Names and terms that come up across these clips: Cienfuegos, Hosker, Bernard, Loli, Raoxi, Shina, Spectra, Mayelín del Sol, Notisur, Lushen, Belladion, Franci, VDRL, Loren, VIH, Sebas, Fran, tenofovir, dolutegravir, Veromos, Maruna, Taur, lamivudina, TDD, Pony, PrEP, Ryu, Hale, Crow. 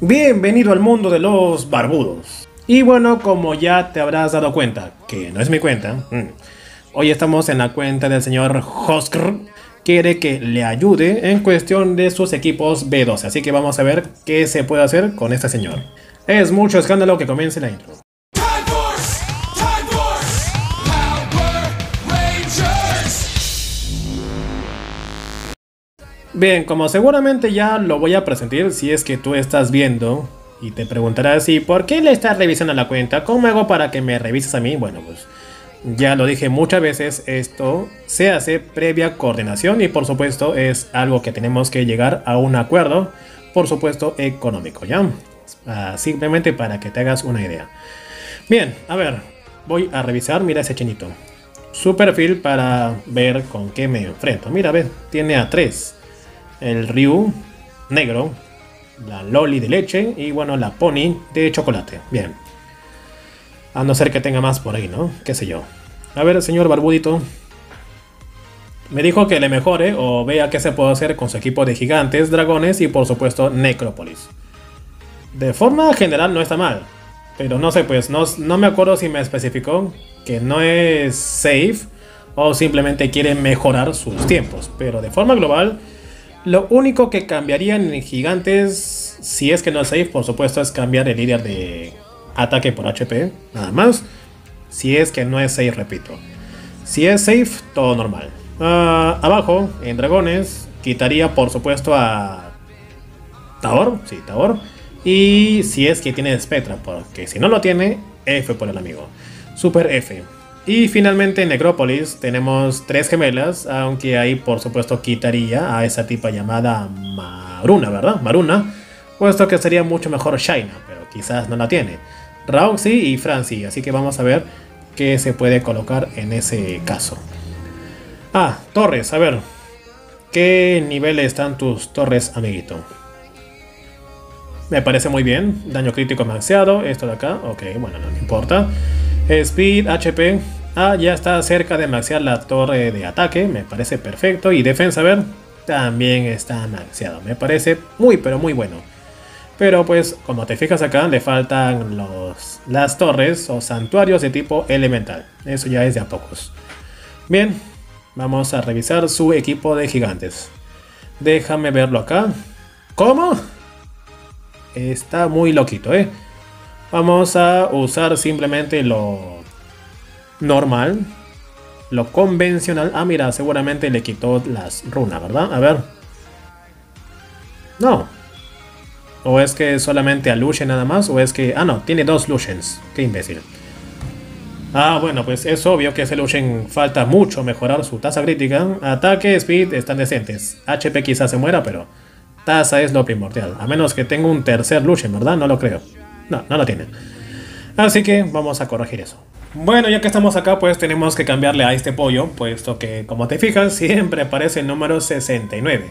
Bienvenido al mundo de los barbudos. Y bueno, como ya te habrás dado cuenta, que no es mi cuenta, hoy estamos en la cuenta del señor Hosker. Quiere que le ayude en cuestión de sus equipos B12, así que vamos a ver qué se puede hacer con este señor. Es mucho escándalo que comience la intro. Bien, como seguramente ya lo voy a presentar, si es que tú estás viendo y te preguntarás, ¿y por qué le estás revisando la cuenta? ¿Cómo hago para que me revises a mí? Bueno, pues ya lo dije muchas veces, esto se hace previa coordinación y por supuesto es algo que tenemos que llegar a un acuerdo, por supuesto económico, ¿ya? Simplemente para que te hagas una idea. Bien, a ver, voy a revisar, mira ese chinito, su perfil para ver con qué me enfrento. Mira, ves, tiene a 3. El Ryu negro, la Loli de leche y bueno, la Pony de chocolate. Bien. A no ser que tenga más por ahí, ¿no? Qué sé yo. A ver, señor barbudito. Me dijo que le mejore o vea qué se puede hacer con su equipo de gigantes, dragones y por supuesto necrópolis. De forma general no está mal. Pero no sé, pues no me acuerdo si me especificó que no es safe o simplemente quiere mejorar sus tiempos. Pero de forma global, lo único que cambiarían en gigantes, si es que no es safe, por supuesto, es cambiar el líder de ataque por HP, nada más. Si es que no es safe, repito. Si es safe, todo normal. Abajo, en dragones, quitaría por supuesto a Taur, sí, Taur. Y si es que tiene Spectra, porque si no lo tiene, F por el amigo. Super F. Y finalmente en Necrópolis tenemos 3 gemelas, aunque ahí por supuesto quitaría a esa tipa llamada Maruna, ¿verdad? Maruna, puesto que sería mucho mejor Shina, pero quizás no la tiene. Raoxi y Franci, así que vamos a ver qué se puede colocar en ese caso. Ah, torres, a ver, ¿qué nivel están tus torres, amiguito? Me parece muy bien, daño crítico maxeado, esto de acá, ok, bueno, no me importa. Speed, HP, ya está cerca de maxear la torre de ataque, me parece perfecto. Y defensa, a ver, también está maxeado, me parece muy pero muy bueno. Pero pues, como te fijas acá, le faltan las torres o santuarios de tipo elemental, eso ya es de a pocos. Bien, vamos a revisar su equipo de gigantes. Déjame verlo acá. ¿Cómo? Está muy loquito, ¿eh? Vamos a usar simplemente lo normal, lo convencional. Ah, mira, seguramente le quitó las runas, ¿verdad? A ver. No. O es que solamente a Lushen nada más, o es que... Ah, no, tiene 2 Lushens. Qué imbécil. Ah, bueno, pues es obvio que ese Lushen falta mucho mejorar su tasa crítica. Ataque, speed están decentes. HP quizás se muera, pero tasa es lo primordial. A menos que tenga un tercer Lushen, ¿verdad? No lo creo. No, no lo tienen. Así que vamos a corregir eso. Bueno, ya que estamos acá, pues tenemos que cambiarle a este pollo, puesto que, como te fijas, siempre aparece el número 69.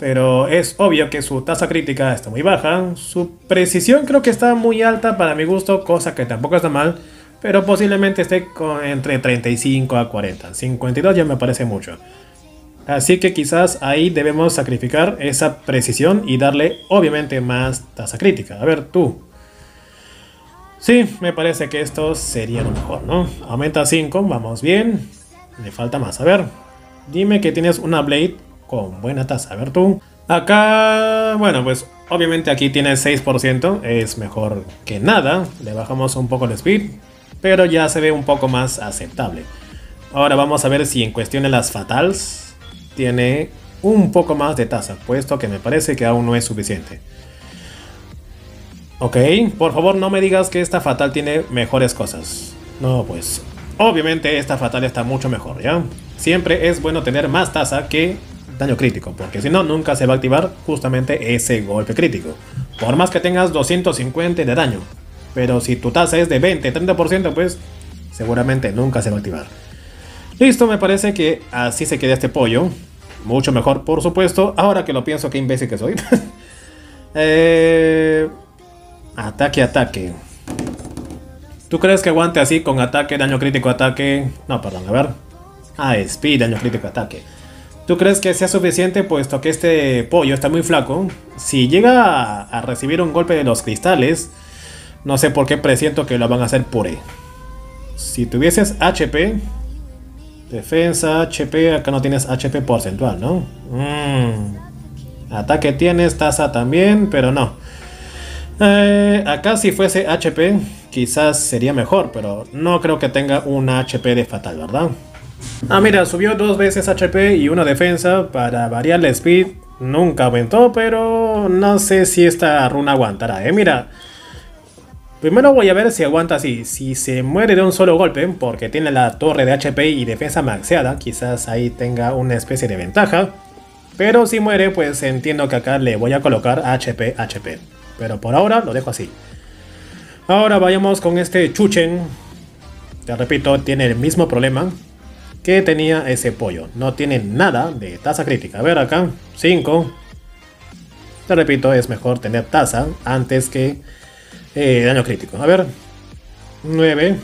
Pero es obvio que su tasa crítica está muy baja, su precisión creo que está muy alta para mi gusto, cosa que tampoco está mal, pero posiblemente esté entre 35 a 40. 52 ya me parece mucho. Así que quizás ahí debemos sacrificar esa precisión y darle, obviamente, más tasa crítica. A ver, tú. Sí, me parece que esto sería lo mejor, ¿no? Aumenta a 5, vamos bien. Le falta más, a ver. Dime que tienes una Blade con buena tasa, a ver tú. Acá, bueno, pues obviamente aquí tiene 6%, es mejor que nada. Le bajamos un poco el speed, pero ya se ve un poco más aceptable. Ahora vamos a ver si en cuestión de las fatals tiene un poco más de tasa, puesto que me parece que aún no es suficiente. Ok, por favor no me digas que esta fatal tiene mejores cosas. No, pues, obviamente esta fatal está mucho mejor, ¿ya? Siempre es bueno tener más tasa que daño crítico, porque si no, nunca se va a activar justamente ese golpe crítico. Por más que tengas 250 de daño, pero si tu tasa es de 20-30%, pues, seguramente nunca se va a activar. Listo, me parece que así se queda este pollo. Mucho mejor, por supuesto. Ahora que lo pienso, qué imbécil que soy. Ataque, ataque. ¿Tú crees que aguante así con ataque, daño crítico, ataque? No, perdón, a ver. Ah, speed, daño crítico, ataque. ¿Tú crees que sea suficiente puesto que este pollo está muy flaco? Si llega a recibir un golpe de los cristales, no sé por qué presiento que lo van a hacer puré. Si tuvieses HP, defensa, HP, acá no tienes HP porcentual, ¿no? Ataque tienes, tasa también, pero no. Acá si fuese HP, quizás sería mejor, pero no creo que tenga una HP de fatal, ¿verdad? Ah, mira, subió 2 veces HP y 1 defensa para variar la speed. Nunca aumentó, pero no sé si esta runa aguantará, mira. Primero voy a ver si aguanta así. Si se muere de un solo golpe, porque tiene la torre de HP y defensa maxeada, quizás ahí tenga una especie de ventaja. Pero si muere, pues entiendo que acá le voy a colocar HP. Pero por ahora lo dejo así. Ahora vayamos con este Chuchen. Te repito, tiene el mismo problema que tenía ese pollo. No tiene nada de tasa crítica. A ver acá, 5. Te repito, es mejor tener tasa antes que daño crítico. A ver, 9.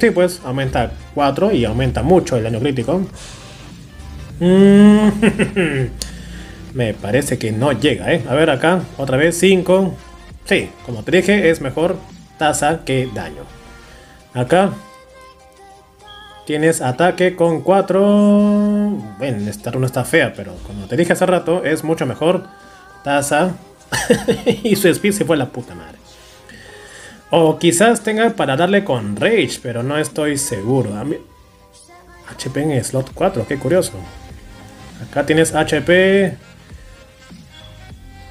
Sí, pues aumenta 4 y aumenta mucho el daño crítico. Me parece que no llega, A ver acá, otra vez 5. Sí, como te dije, es mejor tasa que daño. Acá tienes ataque con 4. Bueno, esta runa está fea, pero como te dije hace rato, es mucho mejor tasa. Y su speed se fue a la puta madre. O quizás tenga para darle con Rage, pero no estoy seguro. A mí... HP en slot 4, qué curioso. Acá tienes HP.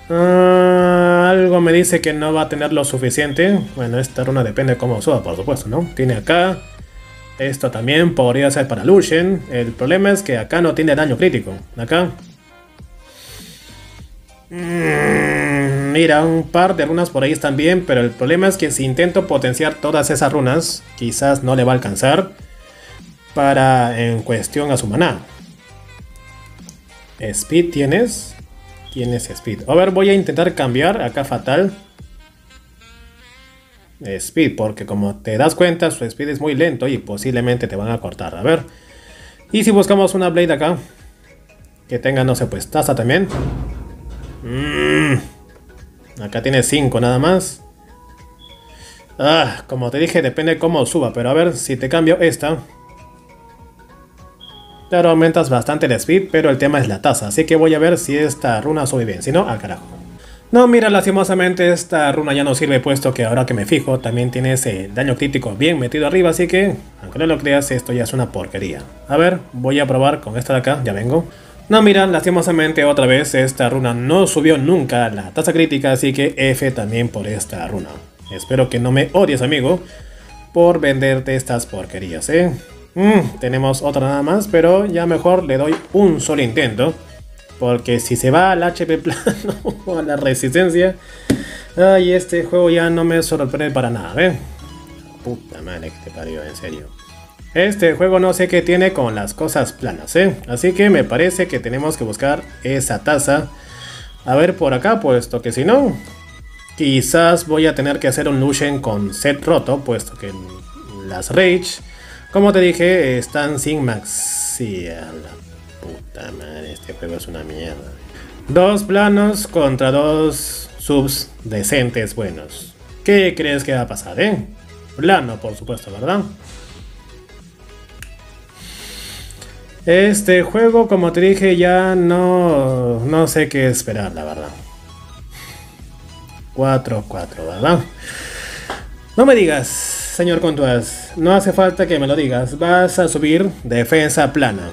Algo me dice que no va a tener lo suficiente. Bueno, esta runa depende de cómo suba, por supuesto, ¿no? Tiene acá. Esto también podría ser para Lushen. El problema es que acá no tiene daño crítico. Acá. Mira, un par de runas por ahí están bien, pero el problema es que si intento potenciar todas esas runas, quizás no le va a alcanzar para en cuestión a su maná. Speed tienes. ¿Tienes speed? A ver, voy a intentar cambiar acá fatal. Speed, porque como te das cuenta, su speed es muy lento y posiblemente te van a cortar. A ver. Y si buscamos una blade acá, que tenga, no sé, pues tasa también. Acá tiene 5 nada más. Como te dije, depende cómo suba. Pero a ver, si te cambio esta, claro, aumentas bastante el speed, pero el tema es la tasa. Así que voy a ver si esta runa sube bien. Si no, al carajo. No, mira, lastimosamente esta runa ya no sirve, puesto que ahora que me fijo, también tiene ese daño crítico bien metido arriba. Así que, aunque no lo creas, esto ya es una porquería. A ver, voy a probar con esta de acá, ya vengo. No, mira, lastimosamente otra vez esta runa no subió nunca la tasa crítica, así que F también por esta runa. Espero que no me odies, amigo, por venderte estas porquerías, tenemos otra nada más, pero ya mejor le doy un solo intento, porque si se va al HP plano o a la resistencia, ay, este juego ya no me sorprende para nada, Puta madre que te parió, en serio. Este juego no sé qué tiene con las cosas planas, Así que me parece que tenemos que buscar esa taza. A ver por acá, puesto que si no, quizás voy a tener que hacer un Lushen con set roto, puesto que las Rage, como te dije, están sin maxia. La puta madre, este juego es una mierda. 2 planos contra 2 subs decentes buenos. ¿Qué crees que va a pasar, Plano, por supuesto, ¿verdad? Este juego, como te dije, ya no sé qué esperar, la verdad. 4-4, ¿verdad? No me digas, señor Contuaz, no hace falta que me lo digas. Vas a subir defensa plana.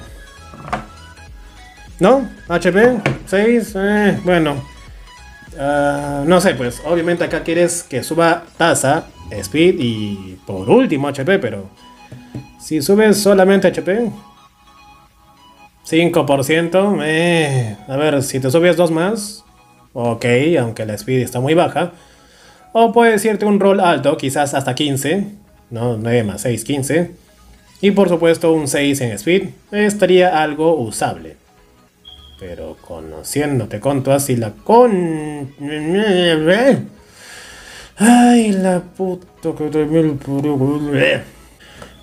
¿No? HP, 6, bueno. No sé, pues, obviamente acá quieres que suba tasa, speed y por último HP, pero... si subes solamente HP... 5%, a ver, si te subes 2 más, ok, aunque la speed está muy baja, o puedes irte un roll alto, quizás hasta 15, no, 9 más 6, 15, y por supuesto un 6 en speed, estaría algo usable, pero conociéndote con tu así la con... Ay, la puta que te...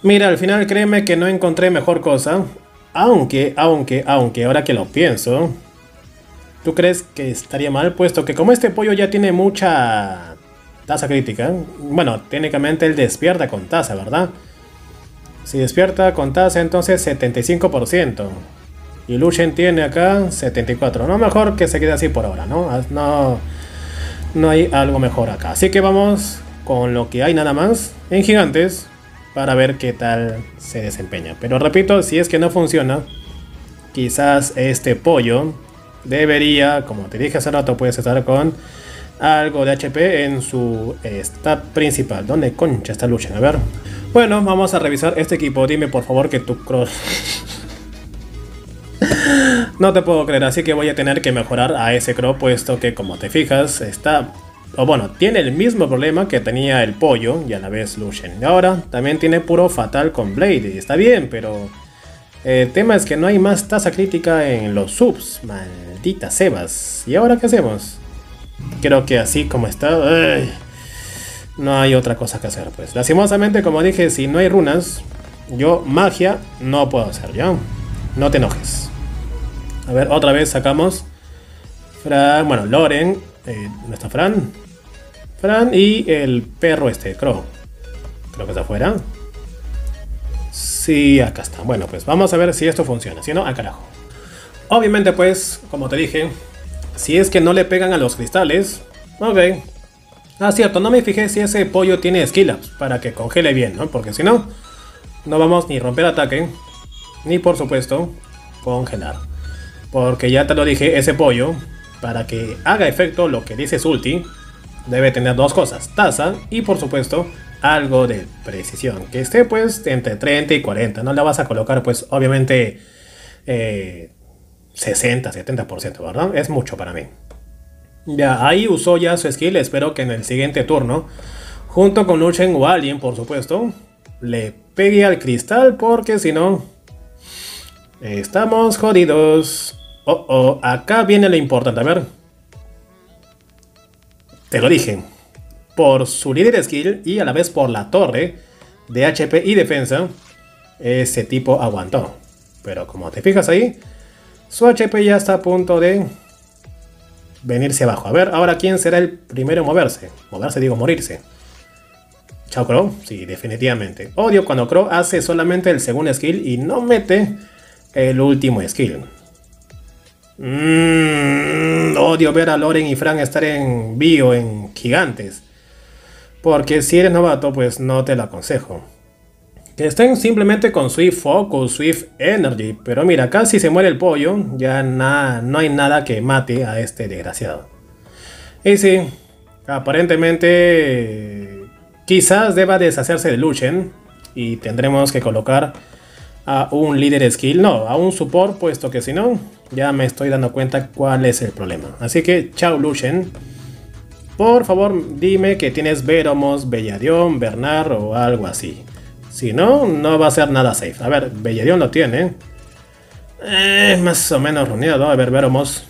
Mira, al final créeme que no encontré mejor cosa. Aunque, ahora que lo pienso, ¿tú crees que estaría mal? Puesto que como este pollo ya tiene mucha tasa crítica, bueno, técnicamente él despierta con tasa, ¿verdad? Si despierta con tasa, entonces 75%. Y Lushen tiene acá 74. No, mejor que se quede así por ahora, ¿no? No hay algo mejor acá. Así que vamos con lo que hay nada más en gigantes para ver qué tal se desempeña. Pero repito, si es que no funciona, quizás este pollo debería, como te dije hace rato, puedes estar con algo de HP en su stat principal. ¿Dónde concha está Lushen? A ver. Bueno, vamos a revisar este equipo. Dime por favor que tu cross... No te puedo creer, así que voy a tener que mejorar a ese Crow, puesto que como te fijas, está... O bueno, tiene el mismo problema que tenía el pollo y a la vez Lushen. Ahora también tiene puro fatal con Blade, está bien, pero... el tema es que no hay más tasa crítica en los subs, maldita Sebas. ¿Y ahora qué hacemos? Creo que así como está... ¡ay! No hay otra cosa que hacer, pues. Lastimosamente, como dije, si no hay runas, yo magia no puedo hacer, ¿ya? No te enojes. A ver, otra vez sacamos Fran, bueno, Loren, nuestra Fran. Fran y el perro este, Crow. Creo que está afuera. Sí, acá está. Bueno, pues vamos a ver si esto funciona. Si no, al carajo. Obviamente, pues, como te dije, si es que no le pegan a los cristales. Ok. Ah, cierto, no me fijé si ese pollo tiene skill-ups para que congele bien, ¿no? Porque si no, no vamos ni romper ataque, ni por supuesto, congelar. Porque ya te lo dije, ese pollo, para que haga efecto lo que dice su ulti, debe tener dos cosas, tasa y por supuesto algo de precisión, que esté pues entre 30 y 40, no la vas a colocar pues obviamente 60, 70%, ¿verdad? Es mucho para mí. Ya, ahí usó ya su skill, espero que en el siguiente turno, junto con Lushen o alguien por supuesto, le pegue al cristal porque si no, estamos jodidos. Oh, oh, acá viene lo importante, a ver. Te lo dije. Por su líder skill y a la vez por la torre de HP y defensa, ese tipo aguantó. Pero como te fijas ahí, su HP ya está a punto de venirse abajo. A ver, ahora quién será el primero en moverse. Moverse digo morirse. Chao Crow, sí, definitivamente. Odio cuando Crow hace solamente el segundo skill y no mete el último skill. Odio ver a Loren y Fran estar en bio, en gigantes. Porque si eres novato, pues no te lo aconsejo. Que estén simplemente con Swift Focus, Swift Energy. Pero mira, casi se muere el pollo. Ya no hay nada que mate a este desgraciado. Y sí, aparentemente quizás deba deshacerse de Lushen. Y tendremos que colocar a un líder skill, no, a un support, puesto que si no, ya me estoy dando cuenta cuál es el problema. Así que, chao Lushen. Por favor, dime que tienes Veromos, Belladion, Bernard o algo así. Si no, no va a ser nada safe. A ver, Belladion lo tiene. Es más o menos reunido. A ver, Veromos.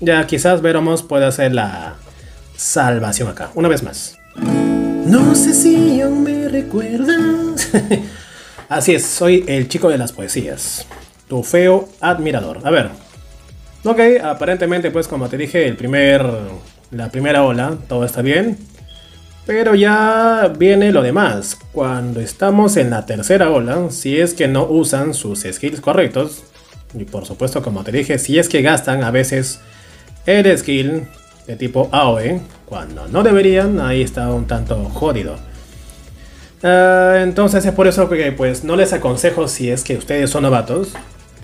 Ya, quizás Veromos pueda hacer la salvación acá. Una vez más. No sé si aún me recuerdas. Así es, soy el chico de las poesías, tu feo admirador. A ver, ok, aparentemente pues como te dije, la primera ola, todo está bien. Pero ya viene lo demás, cuando estamos en la tercera ola, si es que no usan sus skills correctos. Y por supuesto como te dije, si es que gastan a veces el skill de tipo AOE, cuando no deberían, ahí está un tanto jodido. Entonces es por eso que pues no les aconsejo si es que ustedes son novatos.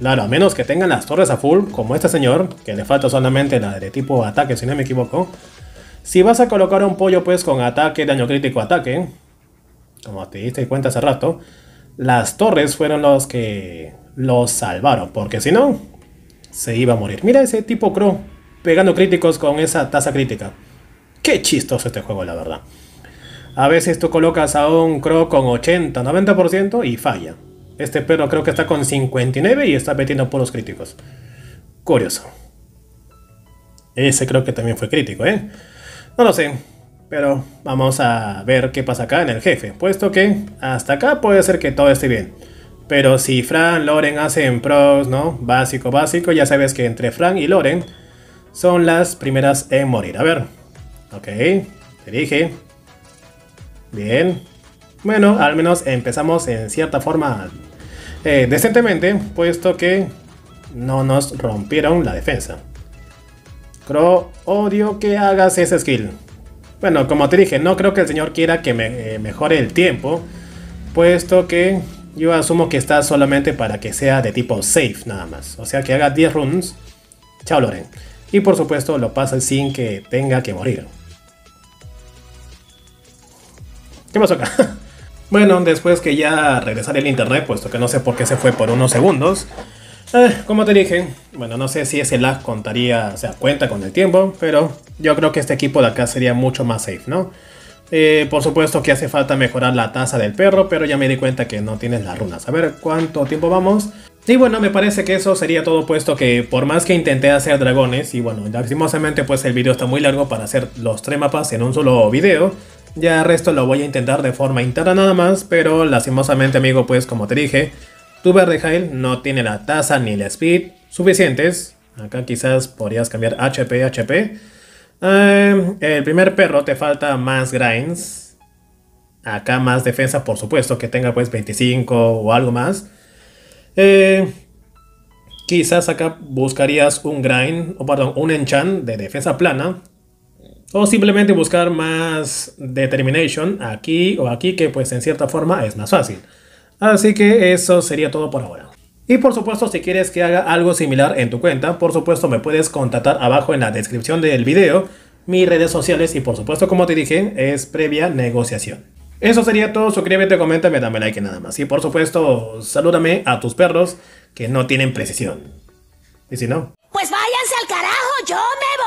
Claro, a menos que tengan las torres a full, como este señor, que le falta solamente la de tipo ataque, si no me equivoco. Si vas a colocar un pollo pues con ataque, daño crítico, ataque, como te diste cuenta hace rato, las torres fueron los que los salvaron, porque si no, se iba a morir. Mira ese tipo Crow, pegando críticos con esa tasa crítica. Qué chistoso este juego, la verdad. A veces tú colocas a un Crow con 80, 90% y falla. Este perro creo que está con 59 y está metiendo puros críticos. Curioso. Ese creo que también fue crítico, ¿eh? No lo sé, pero vamos a ver qué pasa acá en el jefe. Puesto que hasta acá puede ser que todo esté bien. Pero si Fran, Loren hacen pros, ¿no? Básico, básico. Ya sabes que entre Fran y Loren son las primeras en morir. A ver. Ok. Te dije. Bien. Bueno, al menos empezamos en cierta forma decentemente, puesto que no nos rompieron la defensa. Crow, odio que hagas ese skill. Bueno, como te dije, no creo que el señor quiera que me mejore el tiempo, puesto que yo asumo que está solamente para que sea de tipo safe nada más. O sea que haga 10 runs. Chao, Loren. Y por supuesto lo pasa sin que tenga que morir. ¿Qué pasó acá? Bueno, después que ya regresaré el internet, puesto que no sé por qué se fue por unos segundos. Como te dije, bueno, no sé si ese lag contaría, o sea, cuenta con el tiempo, pero yo creo que este equipo de acá sería mucho más safe, ¿no? Por supuesto que hace falta mejorar la taza del perro, pero ya me di cuenta que no tienes las runas. A ver cuánto tiempo vamos. Y bueno, me parece que eso sería todo, puesto que por más que intenté hacer dragones, y bueno, lastimosamente pues el video está muy largo para hacer los 3 mapas en un solo video. Ya el resto lo voy a intentar de forma interna nada más, pero lastimosamente amigo, pues como te dije, tu verde Hale no tiene la tasa ni la speed suficientes. Acá quizás podrías cambiar HP, HP. El primer perro te falta más grinds. Acá más defensa, por supuesto, que tenga pues 25 o algo más. Quizás acá buscarías un grind, o perdón, un enchant de defensa plana. O simplemente buscar más determination aquí o aquí, que pues en cierta forma es más fácil. Así que eso sería todo por ahora. Y por supuesto, si quieres que haga algo similar en tu cuenta, por supuesto me puedes contactar abajo en la descripción del video, mis redes sociales y por supuesto, como te dije, es previa negociación. Eso sería todo, suscríbete, coméntame, dame like y nada más. Y por supuesto, salúdame a tus perros que no tienen precisión. ¿Y si no? Pues váyanse al carajo, yo me voy.